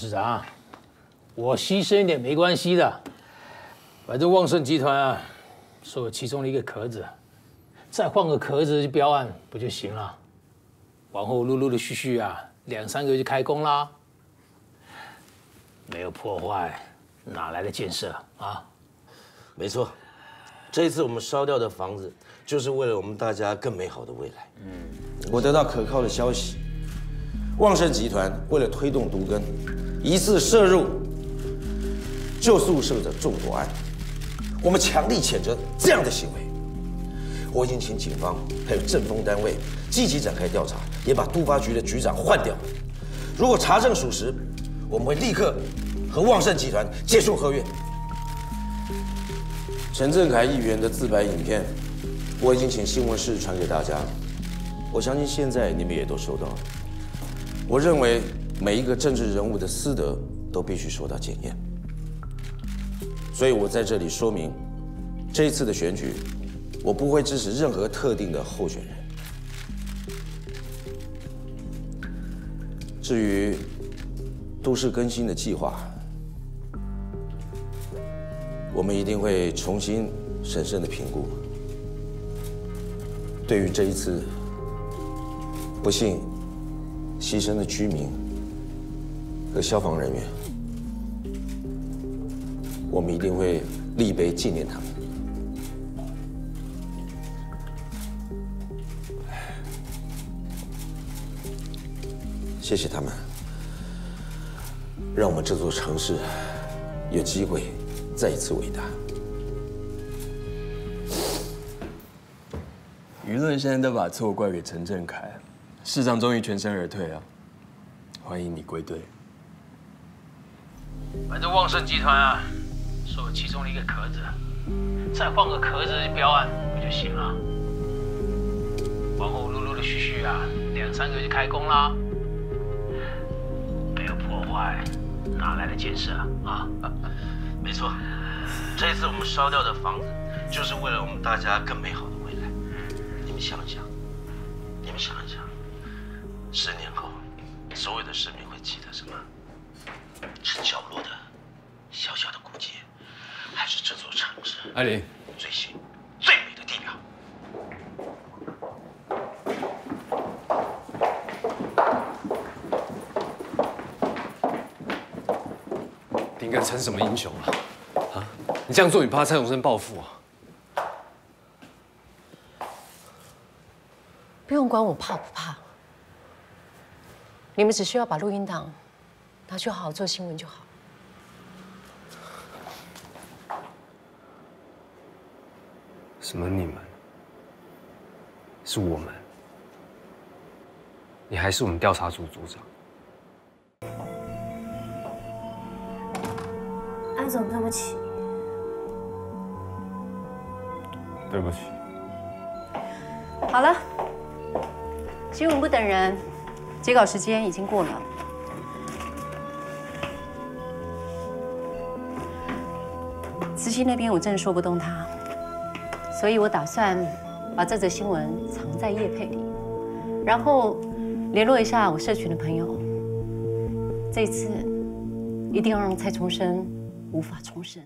市长，我牺牲一点没关系的，反正旺盛集团啊，是我其中的一个壳子，再换个壳子去标案不就行了？往后陆陆续续啊，2、3个月就开工啦。没有破坏，哪来的建设啊？没错，这一次我们烧掉的房子，就是为了我们大家更美好的未来。嗯，我得到可靠的消息。 旺盛集团为了推动毒根，疑似涉入旧宿舍的纵火案，我们强力谴责这样的行为。我已经请警方还有政风单位积极展开调查，也把都发局的局长换掉。如果查证属实，我们会立刻和旺盛集团结束合约。陈振凯议员的自白影片，我已经请新闻室传给大家了，我相信现在你们也都收到了。 我认为每一个政治人物的私德都必须受到检验，所以我在这里说明，这一次的选举，我不会支持任何特定的候选人。至于都市更新的计划，我们一定会重新审慎的评估。对于这一次，不幸 牺牲的居民和消防人员，我们一定会立碑纪念他们。谢谢他们，让我们这座城市有机会再一次伟大。舆论现在都把错怪给陈振凯。 市长终于全身而退了，欢迎你归队。反正旺盛集团啊，是我其中的一个壳子，再换个壳子去标案不就行了？往后陆续啊，2、3个月就开工啦。没有破坏，哪来的建设啊？没错，这次我们烧掉的房子，就是为了我们大家更美好的未来。你们想一想，你们想一想。 10年后，所有的市民会记得什么？是角落的小小的古街，还是这座城市艾琳最新最美的地标？你应该称什么英雄啊？啊！你这样做，你怕蔡永生报复啊？不用管我怕不怕。 你们只需要把录音档拿去好好做新闻就好。什么你们？是我们？你还是我们调查组组长？安总，对不起。对不起。好了，新闻不等人。 截稿时间已经过了，慈溪那边我真的说不动他，所以我打算把这则新闻藏在业配里，然后联络一下我社群的朋友。这次一定要让蔡崇生无法重生。